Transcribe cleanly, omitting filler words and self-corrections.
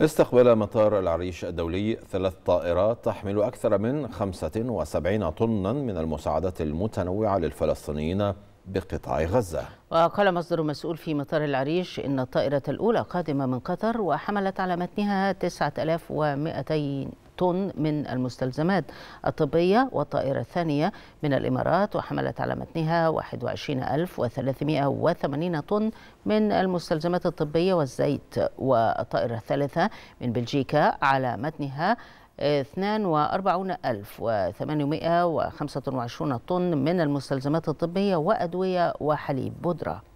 استقبل مطار العريش الدولي 3 طائرات تحمل أكثر من 75 طنا من المساعدات المتنوعة للفلسطينيين بقطاع غزة. وقال مصدر مسؤول في مطار العريش إن الطائرة الأولى قادمة من قطر وحملت على متنها 9200 طن من المستلزمات الطبية، والطائرة الثانية من الإمارات وحملت على متنها 21380 طن من المستلزمات الطبية والزيت، والطائرة الثالثة من بلجيكا على متنها 42825 طن من المستلزمات الطبية وأدوية وحليب بودرة.